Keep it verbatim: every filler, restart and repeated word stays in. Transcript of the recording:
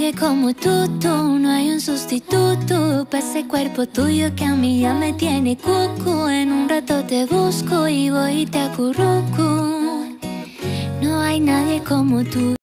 que como tú, tú no hay un sustituto para ese cuerpo tuyo que a mí ya me tiene cucu. En un rato te busco y voy y te acurruco. No hay nadie como tú.